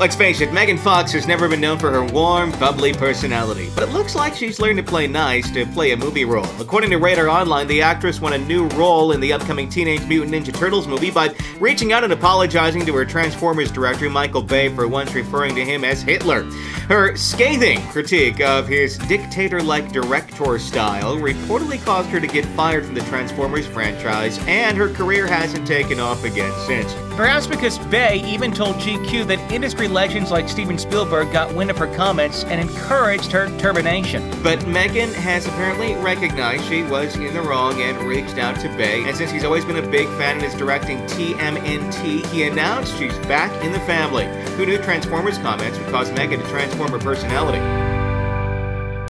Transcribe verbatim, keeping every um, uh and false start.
Let's face it, Megan Fox has never been known for her warm, bubbly personality, but it looks like she's learned to play nice to play a movie role. According to Radar Online, the actress won a new role in the upcoming Teenage Mutant Ninja Turtles movie by reaching out and apologizing to her Transformers director, Michael Bay, for once referring to him as Hitler. Her scathing critique of his dictator-like director style reportedly caused her to get fired from the Transformers franchise, and her career hasn't taken off again since. Perhaps because Bay even told G Q that industry legends like Steven Spielberg got wind of her comments and encouraged her termination. But Megan has apparently recognized she was in the wrong and reached out to Bay, and since he's always been a big fan and is directing T M N T, he announced she's back in the family. Who knew Transformers comments would cause Megan to transform her personality?